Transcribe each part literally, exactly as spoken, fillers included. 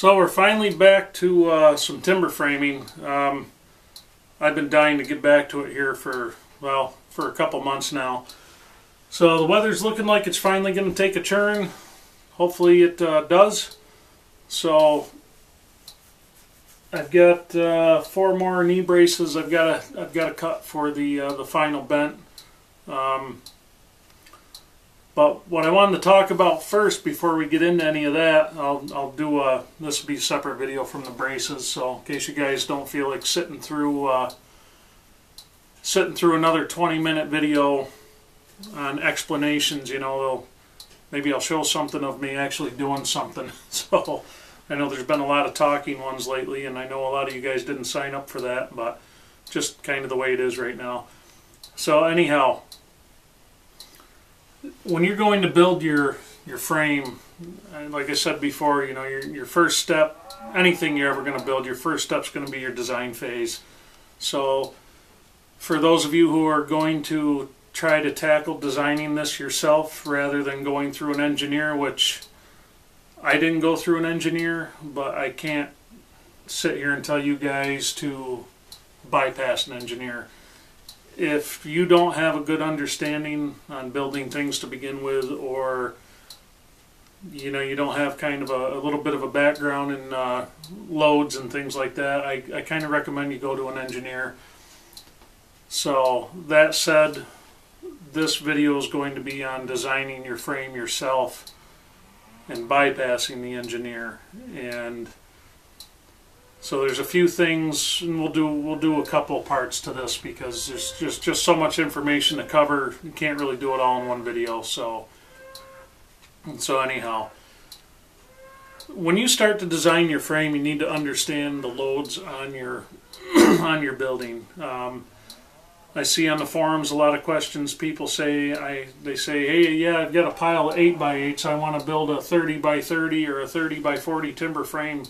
So we're finally back to uh, some timber framing. Um, I've been dying to get back to it here for, well, for a couple months now. So the weather's looking like it's finally going to take a turn. Hopefully it uh, does. So I've got uh, four more knee braces I've got to I've got to cut for the uh, the final bent. Um, but what I wanted to talk about first, before we get into any of that, I'll I'll do a this will be a separate video from the braces. So in case you guys don't feel like sitting through uh, sitting through another twenty minute video on explanations, you know, maybe I'll show something of me actually doing something. So I know there's been a lot of talking ones lately, and I know a lot of you guys didn't sign up for that, but just kind of the way it is right now. So anyhow, when you're going to build your your frame, like I said before, you know, your, your first step, anything you're ever going to build, your first step's going to be your design phase. So for those of you who are going to try to tackle designing this yourself rather than going through an engineer, which I didn't go through an engineer, but I can't sit here and tell you guys to bypass an engineer. If you don't have a good understanding on building things to begin with, or you know, you don't have kind of a, a little bit of a background in uh, loads and things like that, I, I kind of recommend you go to an engineer. So that said, this video is going to be on designing your frame yourself and bypassing the engineer. And so there's a few things, and we'll do we'll do a couple parts to this, because there's just just so much information to cover, you can't really do it all in one video. So and so anyhow, when you start to design your frame, you need to understand the loads on your on your building. um, I see on the forums a lot of questions. People say, I they say, hey, yeah, I've got a pile of eight by eights. I want to build a thirty by thirty or a thirty by forty timber frame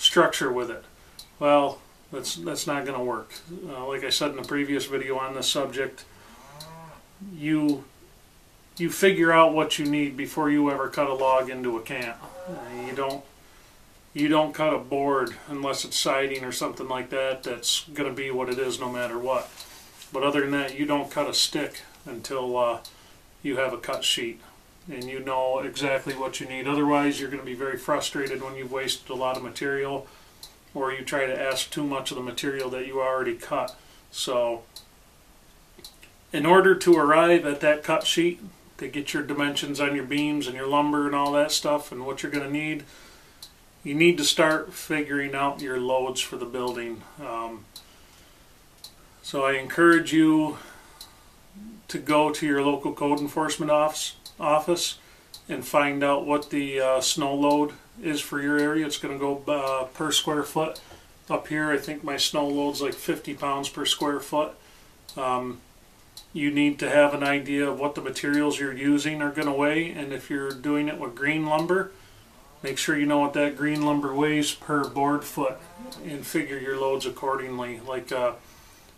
structure with it. Well, that's, that's not going to work. Uh, like I said in the previous video on this subject, you, you figure out what you need before you ever cut a log into a camp. Uh, you don't, you don't cut a board unless it's siding or something like that. That's going to be what it is no matter what. But other than that, you don't cut a stick until uh, you have a cut sheet and you know exactly what you need. Otherwise, you're going to be very frustrated when you've wasted a lot of material, or you try to ask too much of the material that you already cut. So in order to arrive at that cut sheet, to get your dimensions on your beams and your lumber and all that stuff and what you're going to need, you need to start figuring out your loads for the building. Um, So I encourage you to go to your local code enforcement office, office and find out what the uh, snow load is for your area. It's going to go uh, per square foot. Up here, I think my snow load's like fifty pounds per square foot. Um, you need to have an idea of what the materials you're using are going to weigh, and if you're doing it with green lumber, make sure you know what that green lumber weighs per board foot and figure your loads accordingly. Like uh,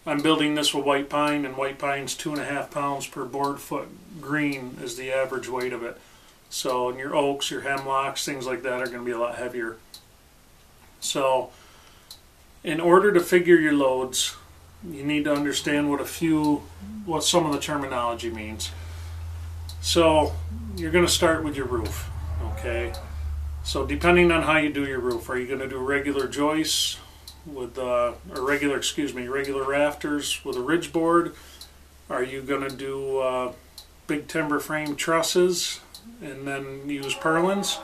I'm building this with white pine, and white pine's two and a half pounds per board foot. Green is the average weight of it. So, and your oaks, your hemlocks, things like that are going to be a lot heavier. So, in order to figure your loads, you need to understand what a few, what some of the terminology means. So, you're going to start with your roof, okay? So, depending on how you do your roof, are you going to do regular joists? With uh, or regular, excuse me, regular rafters with a ridge board? Are you going to do uh, big timber frame trusses and then use purlins?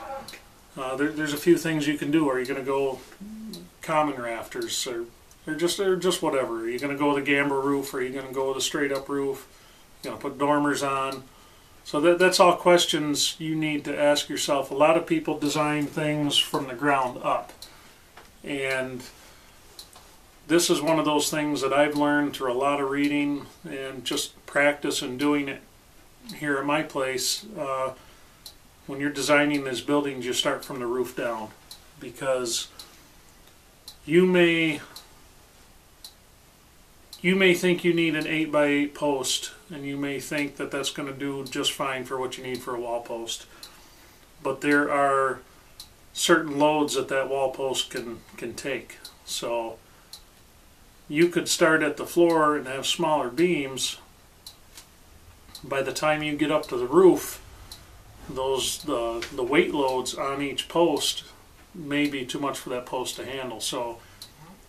Uh, there, there's a few things you can do. Are you going to go common rafters, or, or just or just whatever? Are you going to go with a gambrel roof? Or are you going to go with a straight up roof? You know, put dormers on. So that that's all questions you need to ask yourself. A lot of people design things from the ground up, and this is one of those things that I've learned through a lot of reading and just practice and doing it here at my place. Uh, when you're designing these buildings, you start from the roof down, because you may you may think you need an eight by eight post, and you may think that that's going to do just fine for what you need for a wall post. But there are certain loads that that wall post can can take. So you could start at the floor and have smaller beams. By the time you get up to the roof, those the the weight loads on each post may be too much for that post to handle. So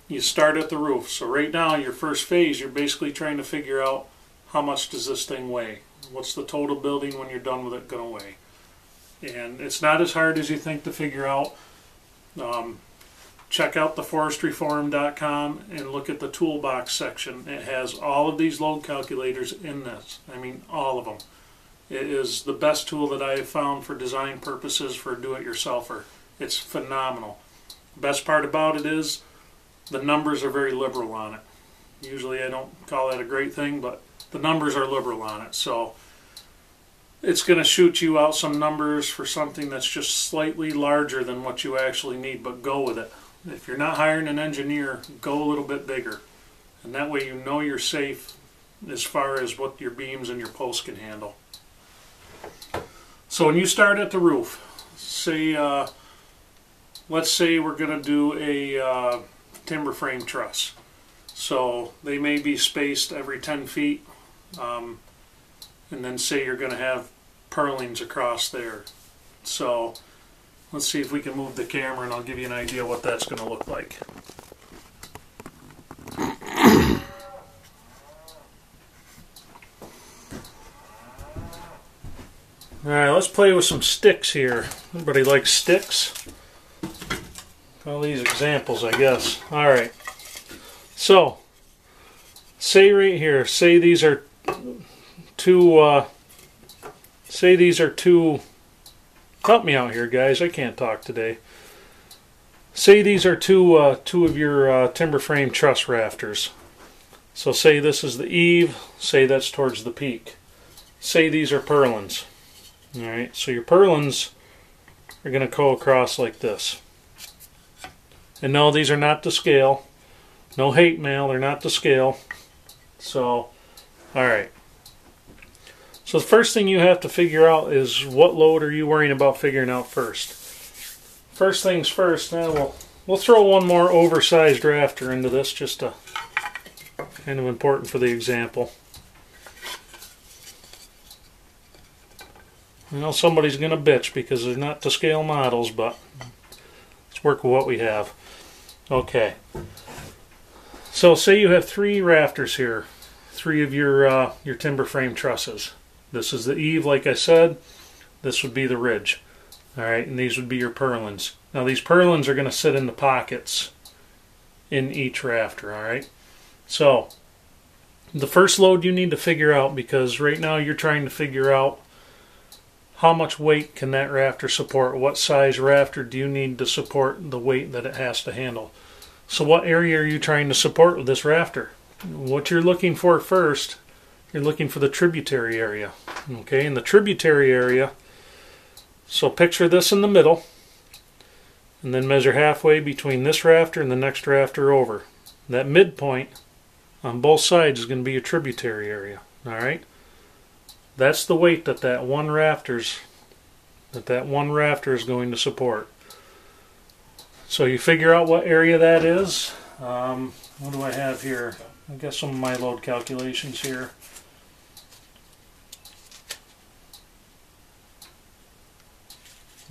you start at the roof. So right now, your first phase, you're basically trying to figure out how much does this thing weigh? What's the total building when you're done with it going to weigh? And it's not as hard as you think to figure out. Um, check out the forestry forum dot com and look at the toolbox section. It has all of these load calculators in this. I mean, all of them. It is the best tool that I have found for design purposes for a do-it-yourselfer. It's phenomenal. Best part about it is the numbers are very liberal on it. Usually I don't call that a great thing, but the numbers are liberal on it. So it's going to shoot you out some numbers for something that's just slightly larger than what you actually need, but go with it. If you're not hiring an engineer, go a little bit bigger. And that way you know you're safe as far as what your beams and your posts can handle. So when you start at the roof, say, uh, let's say we're going to do a uh, timber frame truss. So they may be spaced every ten feet. Um, and then say you're going to have purlins across there. So let's see if we can move the camera and I'll give you an idea what that's going to look like. Alright, let's play with some sticks here. Everybody likes sticks? All these examples, I guess. Alright, so say right here, say these are two, uh, say these are two, help me out here guys, I can't talk today. Say these are two, uh, two of your uh, timber frame truss rafters. So say this is the eave, say that's towards the peak. Say these are purlins. Alright, so your purlins are going to go across like this. And no, these are not to scale. No hate mail, they're not to scale. So, alright. So the first thing you have to figure out is what load are you worrying about figuring out first. First things first, now we'll, we'll throw one more oversized rafter into this just to, kind of important for the example. I know somebody's going to bitch because they're not to scale models, but let's work with what we have. Okay. So say you have three rafters here, three of your, uh, your timber frame trusses. This is the eave, like I said. This would be the ridge. All right, and these would be your purlins. Now these purlins are going to sit in the pockets in each rafter, all right? So the first load you need to figure out, because right now you're trying to figure out how much weight can that rafter support? What size rafter do you need to support the weight that it has to handle? So what area are you trying to support with this rafter? What you're looking for first, you're looking for the tributary area. Okay, in the tributary area, so picture this in the middle, and then measure halfway between this rafter and the next rafter over. That midpoint on both sides is going to be a tributary area. All right, that's the weight that that one rafter's that that one rafter is going to support. So you figure out what area that is. Um, what do I have here? I've got some of my load calculations here.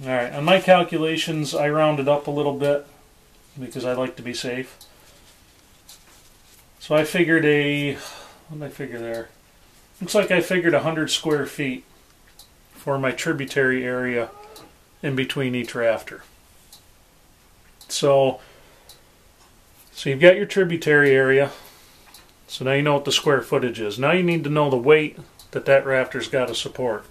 Alright, on my calculations I rounded up a little bit because I like to be safe. So I figured a, what did I figure there? Looks like I figured one hundred square feet for my tributary area in between each rafter. So, so you've got your tributary area. So now you know what the square footage is. Now you need to know the weight that that rafter's got to support.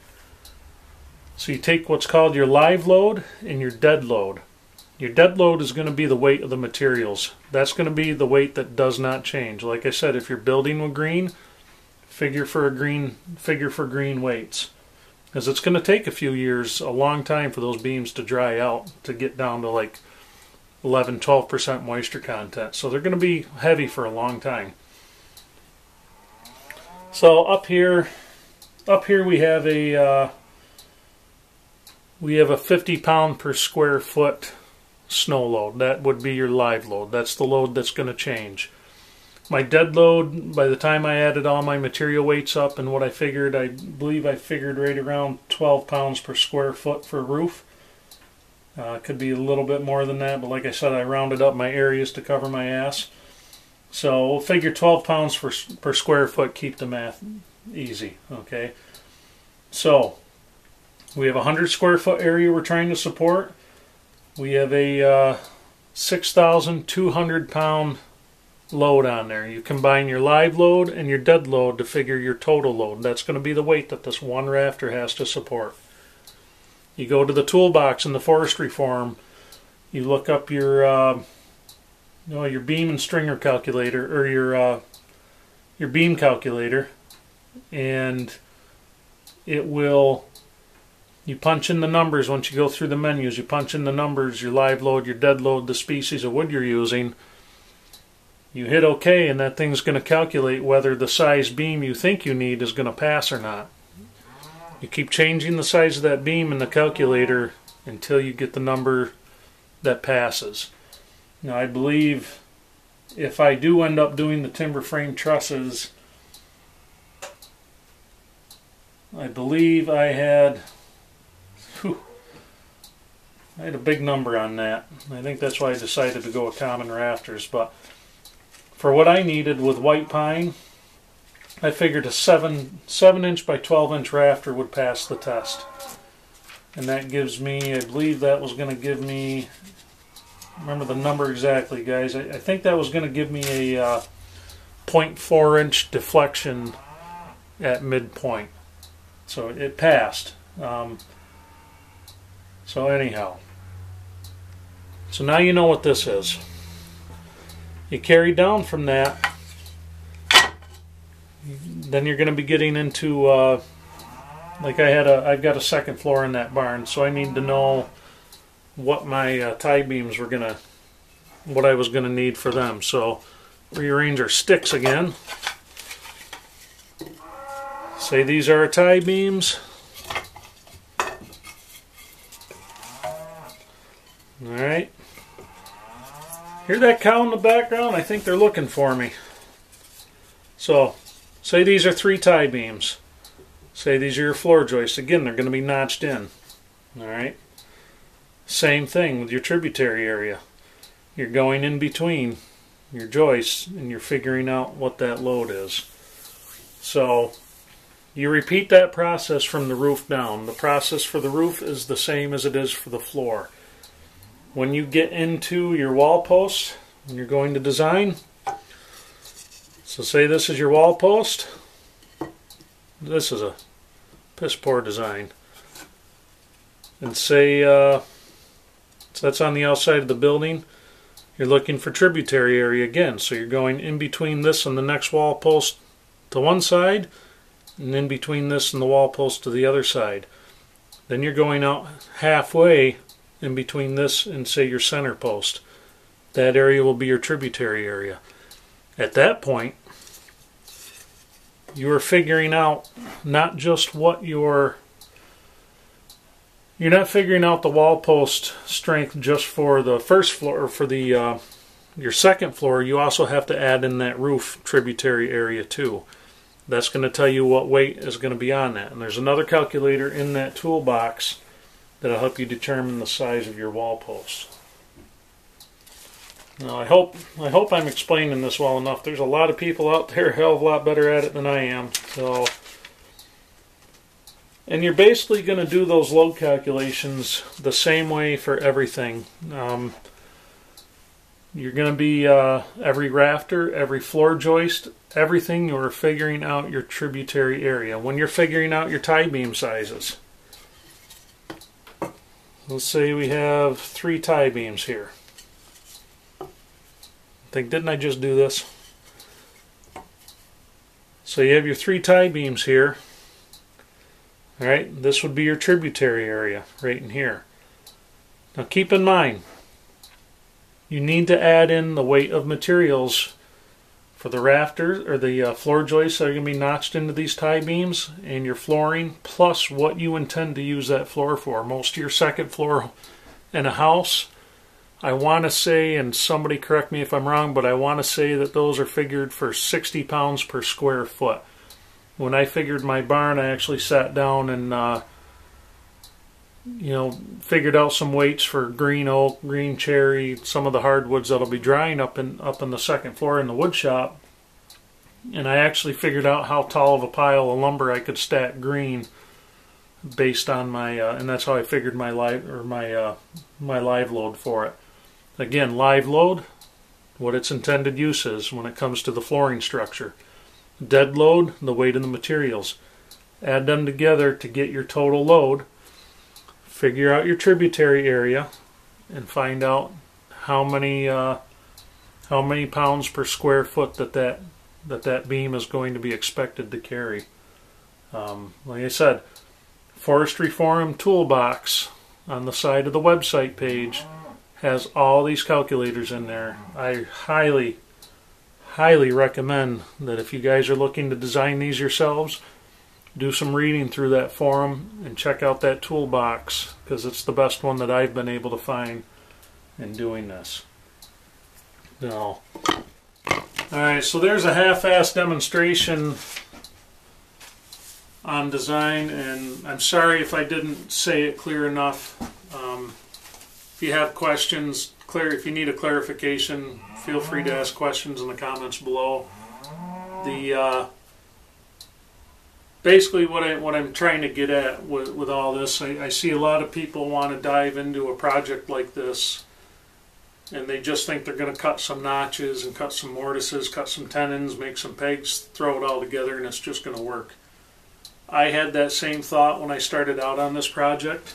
So you take what's called your live load and your dead load. Your dead load is going to be the weight of the materials. That's going to be the weight that does not change. Like I said, if you're building with green, figure for a green, figure for green weights. Because it's going to take a few years, a long time for those beams to dry out to get down to like eleven, twelve percent moisture content. So they're going to be heavy for a long time. So up here, up here we have a uh, we have a fifty pound per square foot snow load. That would be your live load. That's the load that's going to change. My dead load, by the time I added all my material weights up and what I figured, I believe I figured right around twelve pounds per square foot for roof. Uh, could be a little bit more than that, but like I said, I rounded up my areas to cover my ass. So we'll figure twelve pounds for, per square foot, keep the math easy, okay? So we have a one hundred square foot area we're trying to support. We have a uh, six thousand two hundred pound load on there. You combine your live load and your dead load to figure your total load. That's going to be the weight that this one rafter has to support. You go to the toolbox in the Forestry Forum, you look up your uh, you know, your beam and stringer calculator, or your uh, your beam calculator, and it will, you punch in the numbers. Once you go through the menus, you punch in the numbers, your live load, your dead load, the species of wood you're using. You hit OK, and that thing's going to calculate whether the size beam you think you need is going to pass or not. You keep changing the size of that beam in the calculator until you get the number that passes. Now, I believe if I do end up doing the timber frame trusses, I believe I had... Whew, I had a big number on that. I think that's why I decided to go with common rafters. But for what I needed with white pine, I figured a seven, seven inch by twelve inch rafter would pass the test. And that gives me, I believe that was going to give me, remember the number exactly, guys, I, I think that was going to give me a uh, zero point four inch deflection at midpoint. So it passed. Um, So anyhow, so now you know what this is. You carry down from that, then you're going to be getting into, uh, like I had a, I've got a second floor in that barn, so I need to know what my uh, tie beams were going to, what I was going to need for them. So rearrange our sticks again. Say these are our tie beams. Alright. Hear that cow in the background? I think they're looking for me. So, say these are three tie beams. Say these are your floor joists. Again, they're going to be notched in. Alright. Same thing with your tributary area. You're going in between your joists and you're figuring out what that load is. So, you repeat that process from the roof down. The process for the roof is the same as it is for the floor. When you get into your wall post, when you're going to design, so say this is your wall post. This is a piss poor design. And say, uh, so that's on the outside of the building. You're looking for tributary area again. So you're going in between this and the next wall post to one side, and in between this and the wall post to the other side. Then you're going out halfway in between this and say your center post. That area will be your tributary area. At that point, you are figuring out not just what your, you're not figuring out the wall post strength just for the first floor, or for the uh, your second floor. You also have to add in that roof tributary area too. That's going to tell you what weight is going to be on that. And there's another calculator in that toolbox that'll help you determine the size of your wall post. Now, I hope I hope I'm explaining this well enough. There's a lot of people out there a hell of a lot better at it than I am. So, and you're basically going to do those load calculations the same way for everything. Um, you're going to be uh, every rafter, every floor joist, everything. You're figuring out your tributary area when you're figuring out your tie beam sizes. Let's say we have three tie beams here. I think, didn't I just do this? So you have your three tie beams here. All right, this would be your tributary area right in here. Now keep in mind, you need to add in the weight of materials for the rafters or the uh, floor joists that are going to be notched into these tie beams and your flooring, plus what you intend to use that floor for. Most of your second floor in a house I want to say, and somebody correct me if I'm wrong, but I want to say that those are figured for sixty pounds per square foot. When I figured my barn, I actually sat down and uh, you know, figured out some weights for green oak, green cherry, some of the hardwoods that'll be drying up in up in the second floor in the wood shop. And I actually figured out how tall of a pile of lumber I could stack green based on my, uh, and that's how I figured my live or my uh, my live load for it. Again, live load, what its intended use is when it comes to the flooring structure. Dead load, the weight of the materials. Add them together to get your total load. Figure out your tributary area, and find out how many uh, how many pounds per square foot that that that that beam is going to be expected to carry. Um, like I said, Forestry Forum toolbox on the side of the website page has all these calculators in there. I highly, highly recommend that if you guys are looking to design these yourselves, do some reading through that forum and check out that toolbox, because it's the best one that I've been able to find in doing this. Now, alright, so there's a half-assed demonstration on design, and I'm sorry if I didn't say it clear enough. Um, if you have questions, clear, if you need a clarification, feel free to ask questions in the comments below. The uh, Basically, what, I, what I'm trying to get at with, with all this, I, I see a lot of people want to dive into a project like this, and they just think they're going to cut some notches and cut some mortises, cut some tenons, make some pegs, throw it all together, and it's just going to work. I had that same thought when I started out on this project,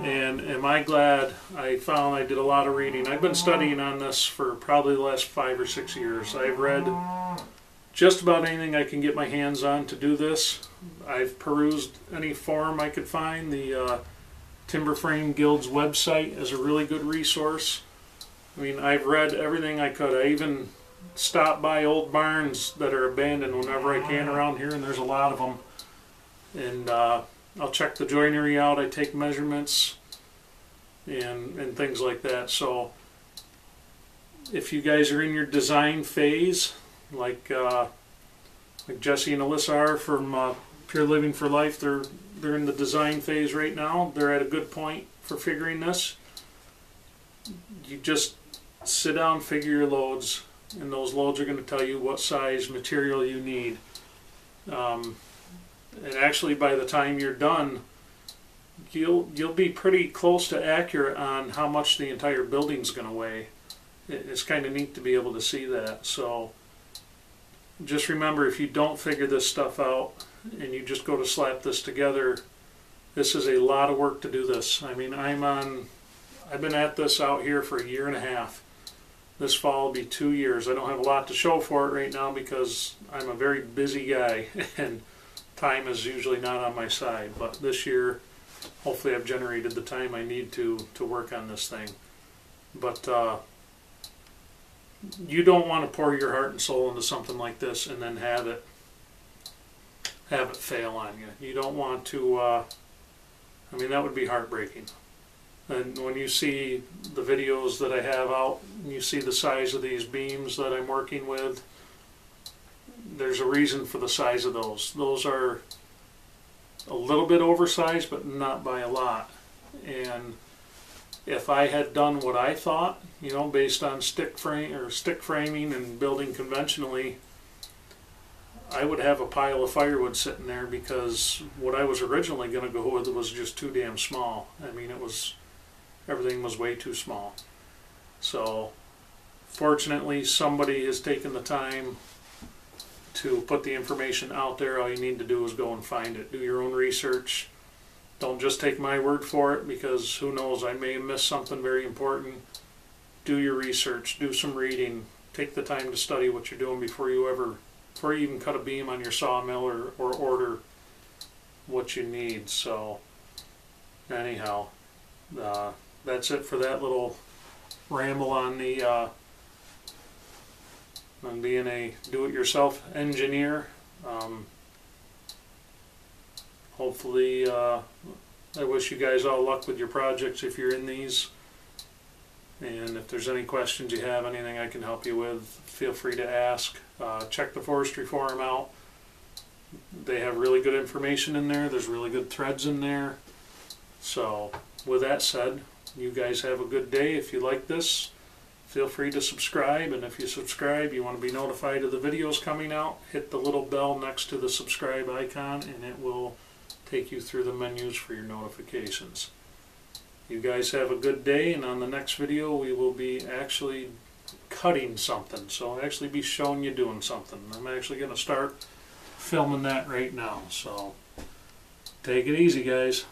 and am I glad I found I did a lot of reading. I've been studying on this for probably the last five or six years. I've read just about anything I can get my hands on to do this. I've perused any forum I could find. The uh, Timber Frame Guild's website is a really good resource. I mean, I've read everything I could. I even stopped by old barns that are abandoned whenever I can around here, and there's a lot of them. And uh, I'll check the joinery out. I take measurements and, and things like that. So if you guys are in your design phase, like uh, like Jesse and Alyssa are from uh, Pure Living for Life, they're they're in the design phase right now. They're at a good point for figuring this. You just sit down, figure your loads, and those loads are going to tell you what size material you need. Um, and actually, by the time you're done, you'll you'll be pretty close to accurate on how much the entire building's going to weigh. It's kind of neat to be able to see that. So just remember, if you don't figure this stuff out and you just go to slap this together, this is a lot of work to do this. I mean, I'm on, I've been at this out here for a year and a half. This fall will be two years. I don't have a lot to show for it right now because I'm a very busy guy and time is usually not on my side. But this year, hopefully I've generated the time I need to, to work on this thing. But uh, you don't want to pour your heart and soul into something like this and then have it have it fail on you. You don't want to, uh, I mean, that would be heartbreaking. And when you see the videos that I have out, and you see the size of these beams that I'm working with, there's a reason for the size of those. Those are a little bit oversized, but not by a lot. And if I had done what I thought, you know, based on stick frame or stick framing and building conventionally, I would have a pile of firewood sitting there because what I was originally going to go with was just too damn small. I mean, it was, everything was way too small. So fortunately, somebody has taken the time to put the information out there. All you need to do is go and find it. Do your own research. Don't just take my word for it, because who knows, I may miss something very important. Do your research, do some reading, take the time to study what you're doing before you ever, before you even cut a beam on your sawmill or, or order what you need. So anyhow, uh, that's it for that little ramble on the, uh, on being a do-it-yourself engineer. Um, Hopefully, uh, I wish you guys all luck with your projects if you're in these. And if there's any questions you have, anything I can help you with, feel free to ask. Uh, check the Forestry Forum out. They have really good information in there. There's really good threads in there. So with that said, you guys have a good day. If you like this, feel free to subscribe. And if you subscribe, you want to be notified of the videos coming out, hit the little bell next to the subscribe icon, and it will take you through the menus for your notifications. You guys have a good day, and on the next video we will be actually cutting something. So I'll actually be showing you doing something. I'm actually going to start filming that right now. So take it easy, guys.